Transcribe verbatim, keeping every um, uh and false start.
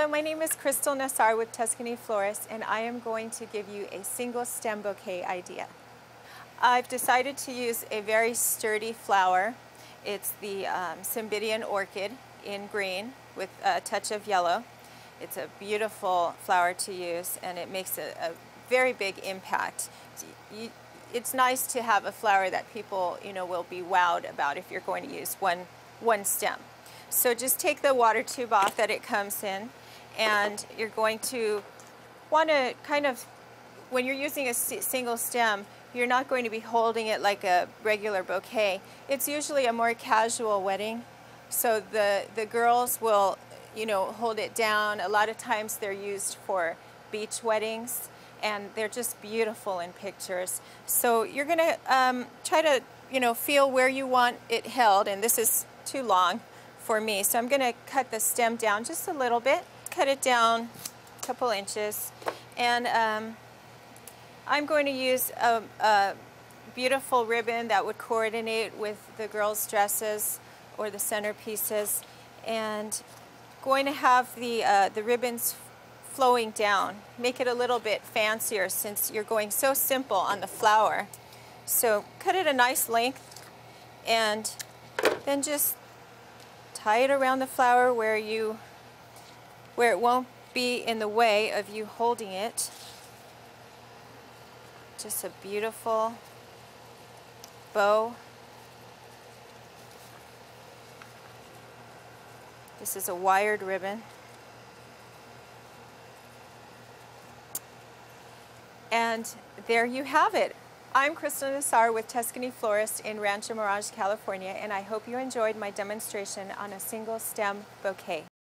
Hello, my name is Crystal Nassar with Tuscany Florist, and I am going to give you a single stem bouquet idea. I've decided to use a very sturdy flower. It's the um, Cymbidium orchid in green with a touch of yellow. It's a beautiful flower to use, and it makes a, a very big impact. You, it's nice to have a flower that people, you know, will be wowed about if you're going to use one, one stem. So just take the water tube off that it comes in, and you're going to want to kind of, when you're using a single stem, you're not going to be holding it like a regular bouquet. It's usually a more casual wedding, so the, the girls will, you know, hold it down. A lot of times they're used for beach weddings, and they're just beautiful in pictures. So you're going to um, try to, you know, feel where you want it held, and this is too long for me. So I'm going to cut the stem down just a little bit, cut it down a couple inches, and um, I'm going to use a, a beautiful ribbon that would coordinate with the girls' dresses or the centerpieces, and going to have the, uh, the ribbons flowing down. Make it a little bit fancier since you're going so simple on the flower. So cut it a nice length, and then just tie it around the flower where you, where it won't be in the way of you holding it. Just a beautiful bow. This is a wired ribbon. And there you have it. I'm Crystal Nassar with Tuscany Florist in Rancho Mirage, California, and I hope you enjoyed my demonstration on a single stem bouquet.